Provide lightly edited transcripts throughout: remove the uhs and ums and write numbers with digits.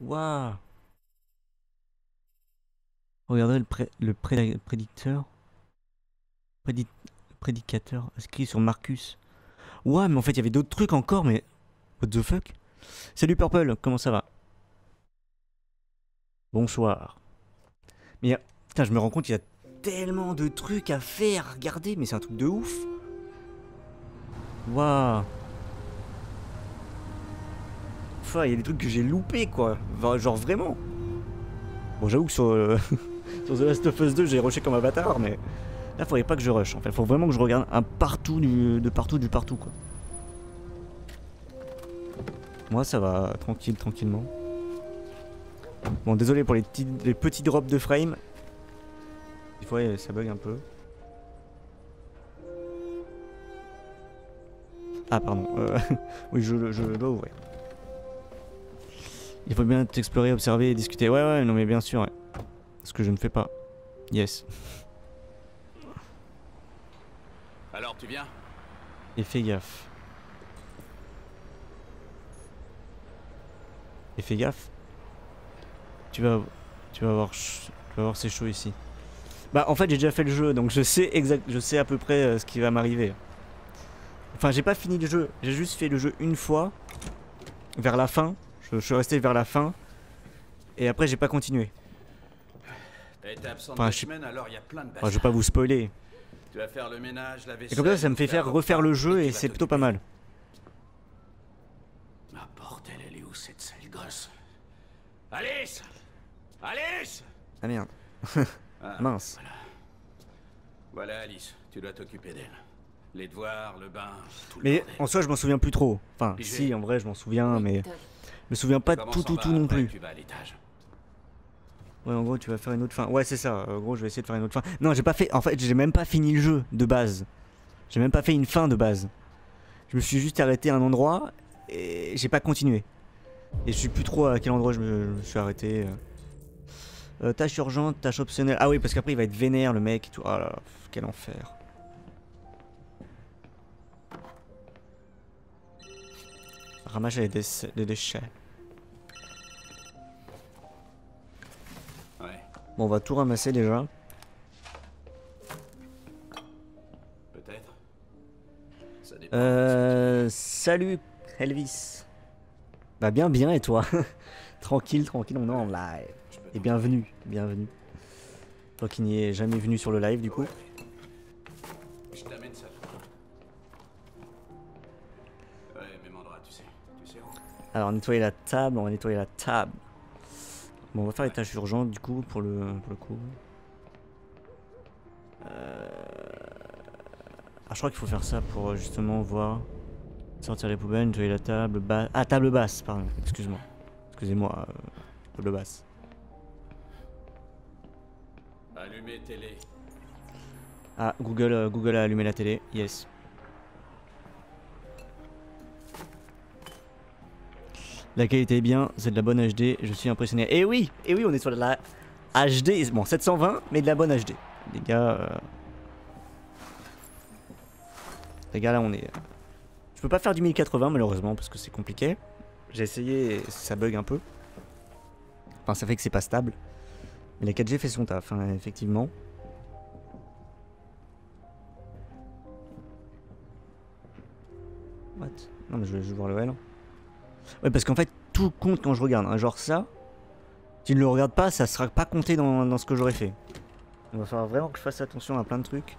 Waouh! Regardez le prédicateur inscrit sur Marcus. Waouh, mais en fait, il y avait d'autres trucs encore, mais... What the fuck? Salut Purple, comment ça va? Bonsoir. Mais putain, je me rends compte, il y a tellement de trucs à faire, regardez, mais c'est un truc de ouf. Waouh. Enfin, il y a des trucs que j'ai loupés, quoi. Genre vraiment. Bon, j'avoue que sur, sur The Last of Us 2, j'ai rushé comme un bâtard, mais... Là, faudrait pas que je rush, en fait. Faut vraiment que je regarde un partout du partout, quoi. Moi, ça va tranquillement. Bon, désolé pour les petits drops de frame. Des fois, ça bug un peu. Ah, pardon. Oui, je dois ouvrir. Il faut bien t'explorer, observer et discuter. Ouais, ouais, non, mais bien sûr. Ouais. Ce que je ne fais pas. Yes. Alors, tu viens? Et fais gaffe. Et fais gaffe. Tu vas voir c'est chaud ici. Bah en fait j'ai déjà fait le jeu donc je sais à peu près ce qui va m'arriver. Enfin j'ai pas fini le jeu, j'ai juste fait le jeu une fois. Vers la fin, je suis resté vers la fin. Et après j'ai pas continué. T'as été absent de semaine, alors y a plein de bâtards. Enfin, je vais pas vous spoiler. Tu vas faire le ménage, la vaisselle, et comme ça ça me fait refaire le jeu et c'est plutôt pas mal. Ah bordel, elle est où cette sale gosse? Alice! Alice! Ah merde. Ah, mince. Voilà Alice, tu dois t'occuper d'elle. Les devoirs, le bain, tout le mais bordel. En soi je m'en souviens plus trop. Enfin si en vrai je m'en souviens mais... Je me souviens pas de tout non plus. Tu vas à l'étage. Ouais en gros tu vas faire une autre fin. Ouais c'est ça, en gros je vais essayer de faire une autre fin. Non j'ai pas fait, en fait j'ai même pas fini le jeu de base. J'ai même pas fait une fin de base. Je me suis juste arrêté à un endroit et j'ai pas continué. Et je sais plus trop à quel endroit je me suis arrêté. Tâche urgente, tâche optionnelle. Ah oui, parce qu'après il va être vénère le mec et tout. Ah là là, quel enfer. Ramager les déchets. Ouais. Bon, on va tout ramasser déjà. Peut-être. Ça dépend. Salut Elvis. Bah bien et toi? Tranquille, on est en live. Et bienvenue. Toi qui n'y es jamais venu sur le live du coup. Je t'amène ça. Ouais, même endroit, tu sais où. Alors on va nettoyer la table. Bon, on va faire les tâches urgentes du coup pour le coup. Ah, je crois qu'il faut faire ça pour justement voir. Sortir les poubelles, nettoyer la table basse. Ah, table basse, pardon, excusez-moi, table basse. Allumer télé. Ah, Google a allumé la télé, yes. La qualité est bien, c'est de la bonne HD, je suis impressionné. Et oui, on est sur de la HD, bon 720, mais de la bonne HD. Les gars, là on est... Je peux pas faire du 1080 malheureusement parce que c'est compliqué. J'ai essayé, ça bug un peu. Enfin ça fait que c'est pas stable. Mais la 4G fait son taf, hein, effectivement. What? Non mais je vais juste voir le L. Ouais parce qu'en fait tout compte quand je regarde, hein. Genre ça, si tu ne le regardes pas, ça sera pas compté dans ce que j'aurais fait. Il va falloir vraiment que je fasse attention à plein de trucs.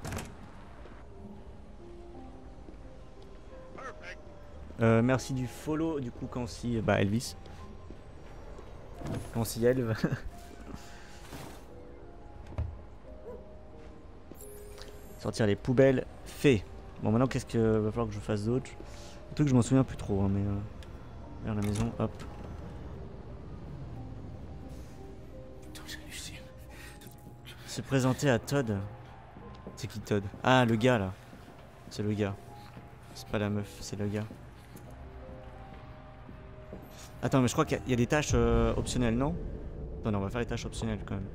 Merci du follow du coup Kansi, bah Elvis. Kansi Elve. Sortir les poubelles, fait. Bon maintenant qu'est-ce que va falloir que je fasse d'autre? Un truc je m'en souviens plus trop hein, mais vers la maison, hop. Se présenter à Todd. C'est qui Todd? Ah le gars là. C'est le gars. C'est pas la meuf, c'est le gars. Attends, mais je crois qu'il y a des tâches optionnelles, non? Non, on va faire les tâches optionnelles quand même.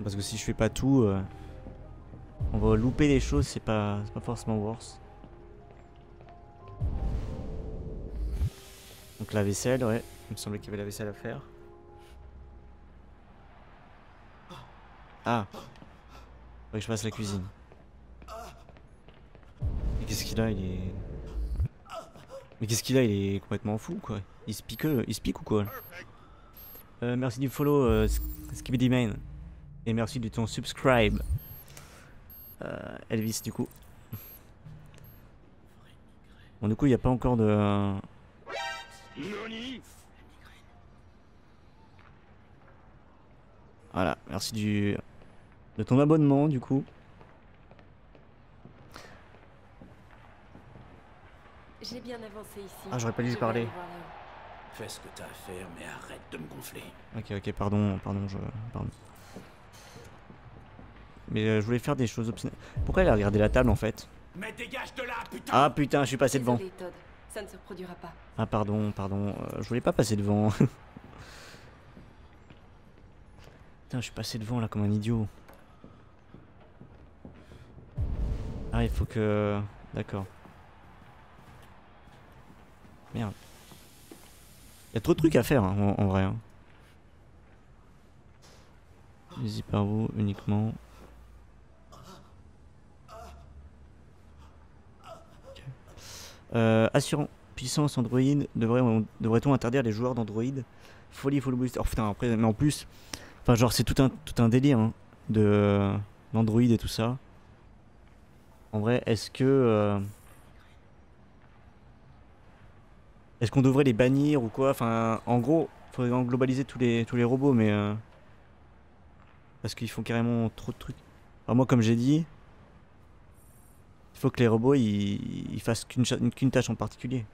Parce que si je fais pas tout, on va louper des choses, c'est pas forcément worse. Donc la vaisselle, ouais. Il me semblait qu'il y avait la vaisselle à faire. Ah. Faudrait que je passe la cuisine. Mais qu'est-ce qu'il a? Il est... Mais qu'est-ce qu'il a? Il est complètement fou, quoi. Il se pique ou quoi? Merci du follow, Skibidi Main. Et merci de ton subscribe. Elvis, du coup. Bon, du coup, il n'y a pas encore de... Voilà, merci de ton abonnement, du coup. J'ai bien avancé ici. Ah, j'aurais pas dû lui parler. Fais ce que t'as à faire, mais arrête de me gonfler. Ok, ok, pardon, pardon. Mais je voulais faire des choses obstinantes. Pourquoi elle a regardé la table en fait? Mais dégage de là, putain! Ah putain, je suis passé devant. Désolé, Todd. Ça ne se reproduira pas. Ah pardon, je voulais pas passer devant. Putain, je suis passé devant là comme un idiot. Ah, il faut que... D'accord. Merde. Il y a trop de trucs à faire hein, en vrai. Hein. Vas-y par vous uniquement. Assurant puissance Android, devrait-on interdire les joueurs d'Android? Folie, full boost. Oh putain, après, mais en plus, enfin, genre, c'est tout un délire hein, de l'Android et tout ça. En vrai, est-ce qu'on devrait les bannir ou quoi? Enfin, en gros, faudrait globaliser tous les robots, mais parce qu'ils font carrément trop de trucs. Alors moi, comme j'ai dit. Il faut que les robots ils fassent qu'une tâche en particulier.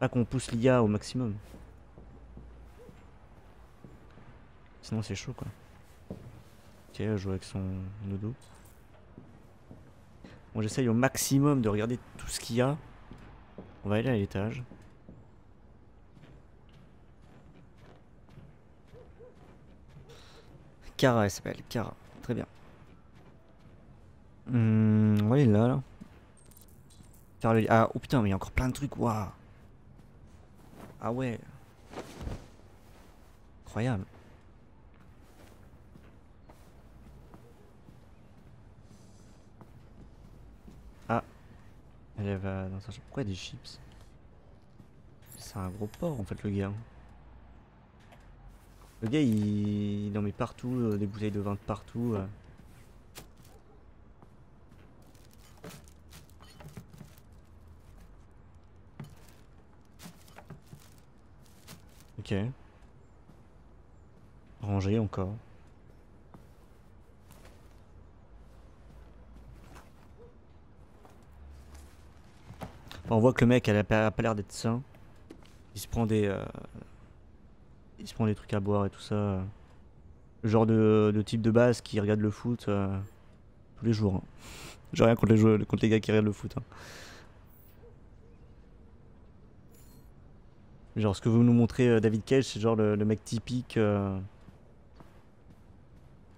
Pas qu'on pousse l'IA au maximum. Sinon c'est chaud quoi. Ok, elle joue avec son dodo. Bon, j'essaye au maximum de regarder tout ce qu'il y a. On va aller à l'étage. Kara elle s'appelle, Kara. Très bien. Ouais, il est là. Faire le... Ah, oh putain, mais il y a encore plein de trucs, waouh. Ah ouais. Incroyable. Ah. Elle va dans sa chambre. Pourquoi il y a des chips? C'est un gros porc en fait, le gars. Le gars, il en met partout, des bouteilles de vin de partout. Ok. Ranger encore. Enfin, on voit que le mec, elle a pas l'air d'être sain. Il se prend des trucs à boire et tout ça. Le genre de type de base qui regarde le foot tous les jours. Hein. J'ai rien contre les gars qui regardent le foot. Hein. Genre ce que vous nous montrez David Cage, c'est genre le mec typique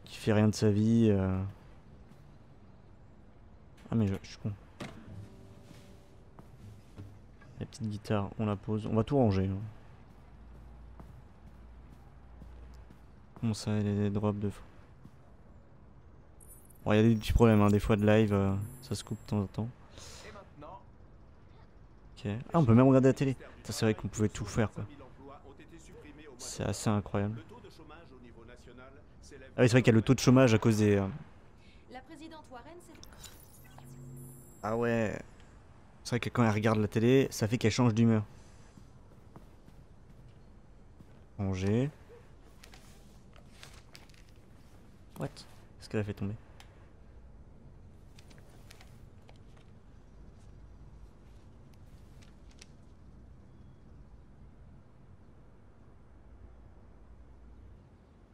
qui fait rien de sa vie. Ah mais je suis con. La petite guitare, on la pose. On va tout ranger. Hein. Bon ça, les drops de... Bon, il y a des petits problèmes, hein. Des fois de live, ça se coupe de temps en temps. Okay. Ah, on peut même regarder la télé. C'est vrai qu'on pouvait tout faire quoi. C'est assez incroyable. Ah oui, c'est vrai qu'il y a le taux de chômage à cause des... Ah ouais. C'est vrai que quand elle regarde la télé, ça fait qu'elle change d'humeur. Manger. What? Qu'est-ce qu'elle a fait tomber?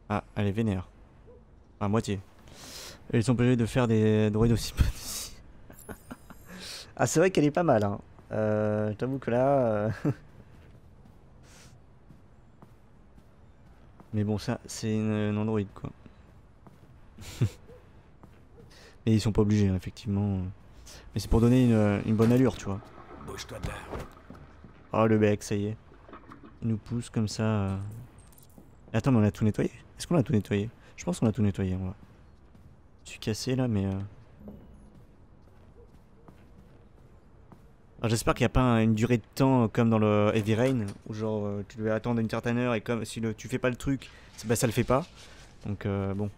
Ah, elle est vénère. À moitié. Ils sont obligés de faire des droïdes aussi petits. Ah, c'est vrai qu'elle est pas mal. Hein. J'avoue que là. Mais bon, ça, c'est une Android quoi. Mais ils sont pas obligés, effectivement. Mais c'est pour donner une bonne allure, tu vois. Bouge-toi de là. Oh, le mec, ça y est. nous pousse comme ça. Attends, mais on a tout nettoyé? Est-ce qu'on a tout nettoyé? Je pense qu'on a tout nettoyé. Moi. Je suis cassé là, mais. Alors j'espère qu'il n'y a pas une durée de temps comme dans le Heavy Rain, où genre tu devais attendre une certaine heure et comme si tu fais pas le truc, bah, ça le fait pas. Donc bon,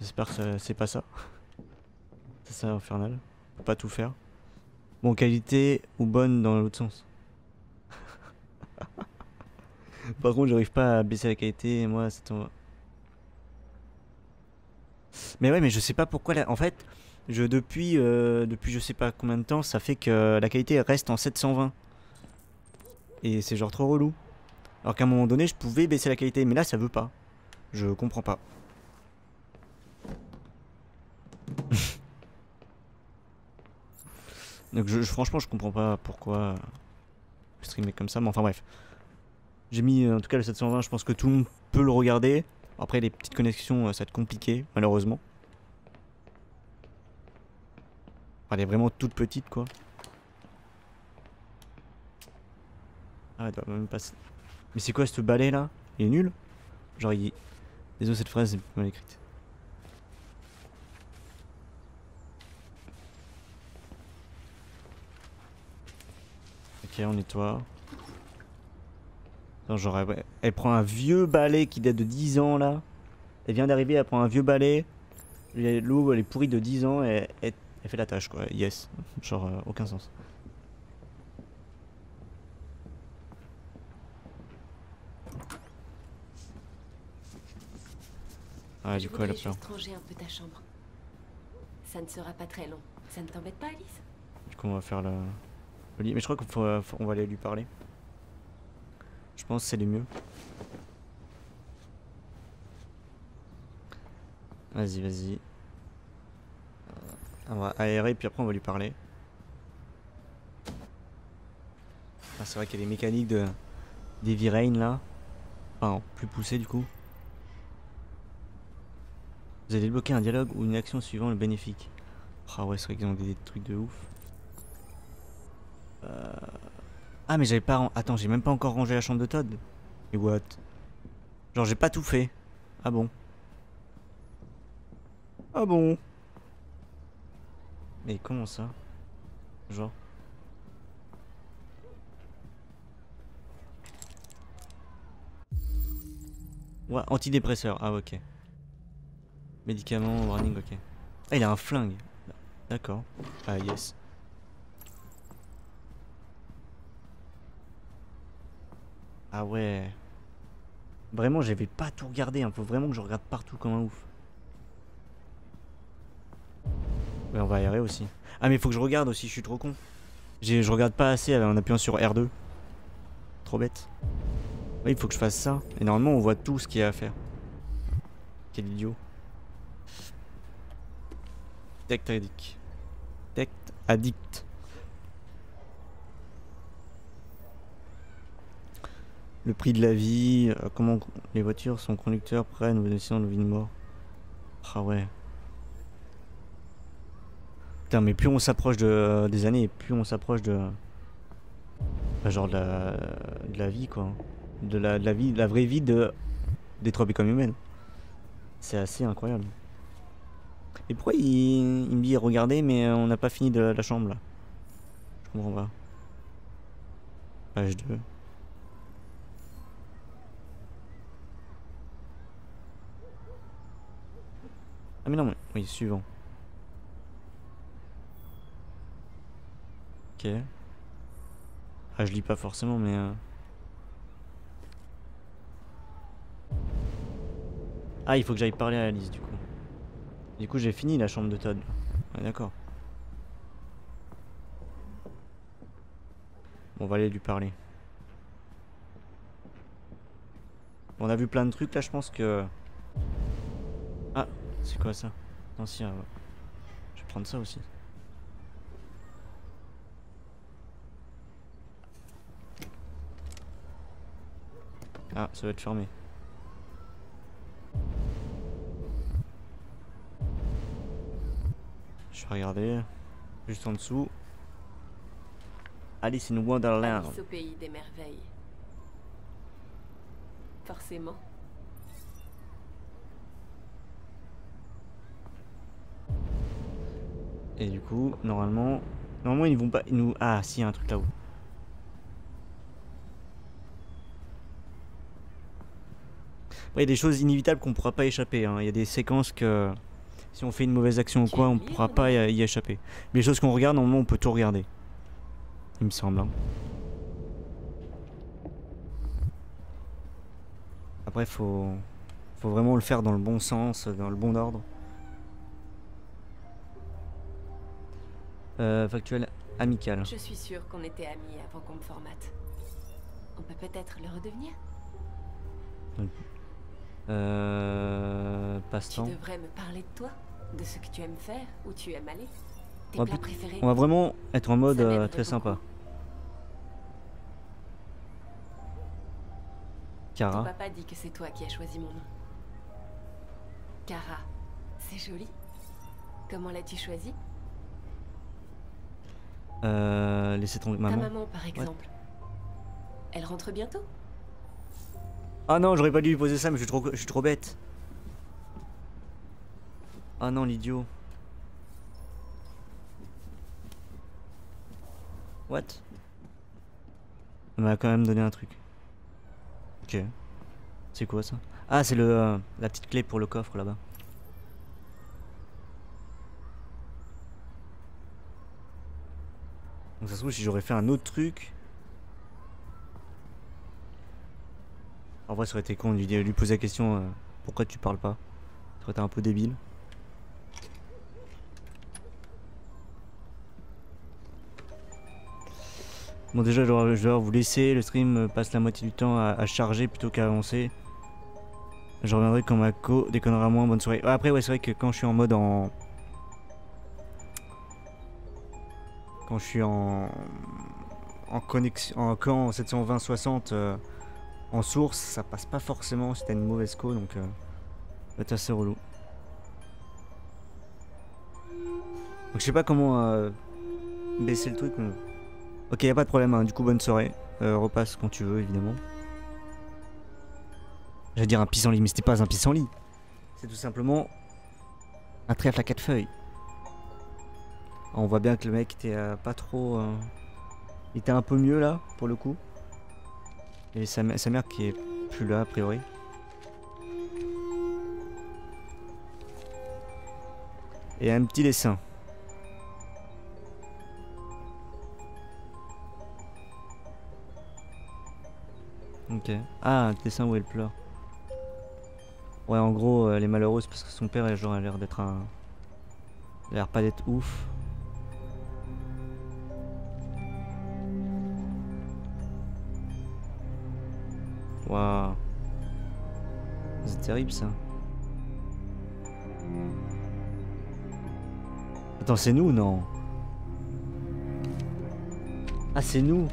j'espère que c'est pas ça. C'est ça, infernal. Faut pas tout faire. Bon, qualité ou bonne dans l'autre sens. Par contre, j'arrive pas à baisser la qualité, moi c'est ton... Mais ouais, mais je sais pas pourquoi là, en fait... Depuis je sais pas combien de temps, ça fait que la qualité reste en 720. Et c'est genre trop relou. Alors qu'à un moment donné, je pouvais baisser la qualité, mais là, ça veut pas. Je comprends pas. Donc franchement, je comprends pas pourquoi streamer comme ça, mais enfin bref. J'ai mis en tout cas le 720, je pense que tout le monde peut le regarder. Après, les petites connexions, ça va être compliqué, malheureusement. Elle est vraiment toute petite quoi. Ah elle doit même passer. Mais c'est quoi ce balai là? Il est nul? Genre il... Désolé cette phrase est mal écrite. Ok on nettoie. Non, genre elle prend un vieux balai qui date de 10 ans là. Elle vient d'arriver, elle prend un vieux balai. L'eau elle est pourrie de 10 ans et elle fait la tâche quoi, yes, genre aucun sens. Ah du coup elle a peur. Ça ne sera pas très long. Ça ne t'embête pas Alice? Du coup on va faire le lit, mais je crois qu'on va aller lui parler. Je pense que c'est le mieux. Vas-y, vas-y. On va aérer puis après on va lui parler. Ah, c'est vrai qu'il y a des mécaniques de Heavy Rain là. Enfin plus poussées du coup. Vous allez débloquer un dialogue ou une action suivant le bénéfique. Ah ouais c'est vrai qu'ils ont des trucs de ouf. Ah mais j'avais pas... Attends j'ai même pas encore rangé la chambre de Todd. Mais what? Genre j'ai pas tout fait. Ah bon? Ah bon? Mais comment ça? Genre. Ouais, antidépresseur. Ah, ok. Médicament, warning, ok. Ah, il a un flingue. D'accord. Ah, yes. Ah, ouais. Vraiment, j'avais pas tout regardé. Hein. Faut vraiment que je regarde partout comme un ouf. Ouais, on va aérer aussi. Ah, mais faut que je regarde aussi, je suis trop con. Je regarde pas assez en appuyant sur R2. Trop bête. Oui, il faut que je fasse ça. Et normalement, on voit tout ce qu'il y a à faire. Quel idiot. Tech addict. Tech addict. Le prix de la vie. Comment les voitures sont conducteurs prennent ou décident de vie de mort. Ah ouais. Putain, mais plus on s'approche des années, plus on s'approche de... genre de la vie, quoi. De la vie, de la vraie vie d'être comme humaine. C'est assez incroyable. Et pourquoi il me dit, regardez, mais on n'a pas fini de la chambre, là. Je comprends pas. Page 2. Ah mais non, mais... Oui, suivant. Ok. Ah je lis pas forcément mais Ah il faut que j'aille parler à Alice du coup. Du coup j'ai fini la chambre de Todd. Ouais d'accord. Bon, on va aller lui parler. Bon, on a vu plein de trucs là je pense que... Ah c'est quoi ça? Non si ouais. Je vais prendre ça aussi. Ah, ça va être fermé. Je vais regarder. Juste en dessous. Alice in Wonderland. Alice au pays des merveilles. forcément. Et du coup, normalement ils vont pas... Ils nous... Ah si, il y a un truc là-haut. Après, il y a des choses inévitables qu'on pourra pas échapper, hein. Il y a des séquences que... Si on fait une mauvaise action ou quoi, on pourra pas y échapper. Mais les choses qu'on regarde, normalement on peut tout regarder. Il me semble, hein. Après faut vraiment le faire dans le bon sens, dans le bon ordre. Factuel amical. Je suis sûre qu'on était amis avant qu'on me formate. On peut peut-être le redevenir. Passe-temps. Tu devrais me parler de toi, de ce que tu aimes faire, où tu aimes aller, tes plats préférés. On va vraiment être en mode très sympa. Kara. Ton papa dit que c'est toi qui as choisi mon nom. Kara, c'est joli. Comment l'as-tu choisi? Laissez tomber maman. Ta maman, par exemple. Ouais. Elle rentre bientôt? Ah non, j'aurais pas dû lui poser ça, mais je suis trop bête. Ah non, l'idiot. What? On m'a quand même donné un truc. Ok. C'est quoi ça? Ah, c'est le la petite clé pour le coffre là-bas. Donc ça se trouve si j'aurais fait un autre truc. En vrai ça aurait été con de lui poser la question pourquoi tu parles pas. Ça aurait été un peu débile. Bon déjà je dois vous laisser, le stream passe la moitié du temps à charger plutôt qu'à avancer. Je reviendrai quand ma co déconnera moins, bonne soirée. Ah, après ouais c'est vrai que quand je suis en mode en... Quand je suis en connexion, en camp 720-60 en source, ça passe pas forcément si t'as une mauvaise co, donc c'est assez relou. Donc je sais pas comment baisser le truc. Mais... Ok, y a pas de problème, hein. Du coup bonne soirée, repasse quand tu veux évidemment. J'allais dire un pissenlit, mais c'était pas un pissenlit. C'est tout simplement un trèfle à 4 feuilles. On voit bien que le mec était pas trop... Il était un peu mieux là, pour le coup. Et sa mère qui est plus là, a priori. Et un petit dessin. Ok. Ah, un dessin où elle pleure. Ouais, en gros, elle est malheureuse parce que son père a l'air d'être un... Il a l'air pas d'être ouf. Waouh, c'est terrible ça. Attends, c'est nous, non? Ah, c'est nous.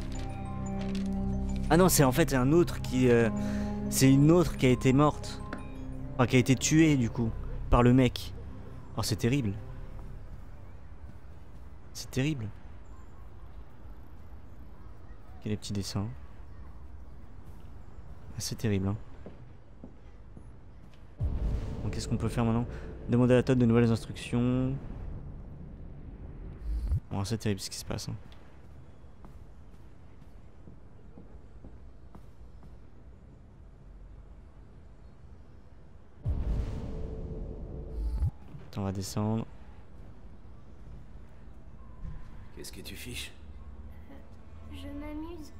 Ah non, c'est en fait un autre qui... c'est une autre qui a été morte. Enfin, qui a été tuée, du coup, par le mec. Oh, c'est terrible. C'est terrible. Quel est petit dessin. C'est terrible, hein. Donc qu'est-ce qu'on peut faire maintenant? Demander à Todd de nouvelles instructions. Bon, c'est terrible ce qui se passe, hein. Attends, on va descendre. Qu'est-ce que tu fiches? Je m'amuse.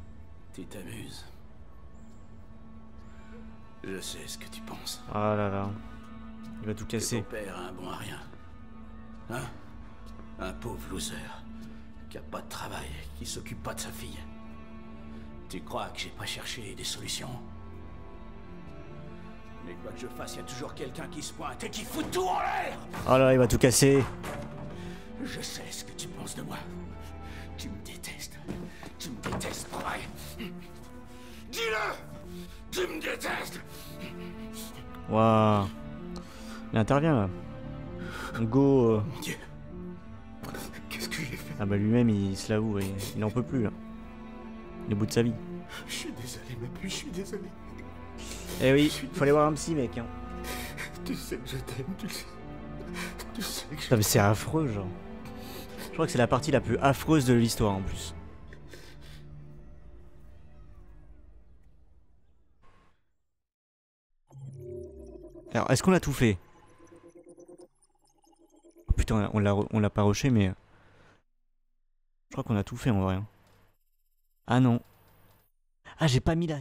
Tu t'amuses? Je sais ce que tu penses. Ah là là. Il va tout casser. Ton père a un bon à rien. Hein? Un pauvre loser. Qui a pas de travail, qui s'occupe pas de sa fille. Tu crois que j'ai pas cherché des solutions? Mais quoi que je fasse, il y a toujours quelqu'un qui se pointe et qui fout tout en l'air! Ah là, il va tout casser. Je sais ce que tu penses de moi. Tu me détestes. Tu me détestes, pareil. Dis-le! Tu me détestes. Waouh. Il intervient là. Go. Mon Dieu. Qu'est-ce que j'ai fait? Ah bah lui-même il se l'avoue, il n'en peut plus là. Le bout de sa vie. Je suis désolé, ma puce, je suis désolé. Eh oui, faut aller voir un psy, mec. Hein. Tu sais que je t'aime, tu sais. Tu sais que je... Non mais c'est affreux, genre. Je crois que c'est la partie la plus affreuse de l'histoire, en plus. Alors, est-ce qu'on a tout fait? Oh, putain, on l'a pas rushé, mais... Je crois qu'on a tout fait, en vrai. Ah non. Ah, j'ai pas mis la...